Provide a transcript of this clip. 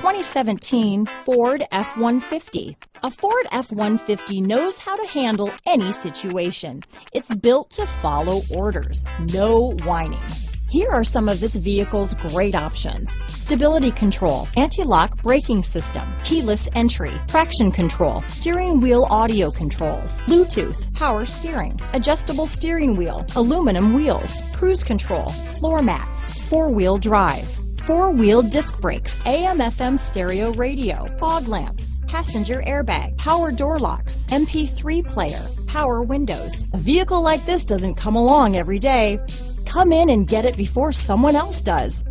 2017 Ford F-150. A Ford F-150 knows how to handle any situation. It's built to follow orders, no whining. Here are some of this vehicle's great options: stability control, anti-lock braking system, keyless entry, traction control, steering wheel audio controls, Bluetooth, power steering, adjustable steering wheel, aluminum wheels, cruise control, floor mats, four-wheel drive, four-wheel disc brakes, AM/FM stereo radio, fog lamps, passenger airbag, power door locks, MP3 player, power windows. A vehicle like this doesn't come along every day. Come in and get it before someone else does.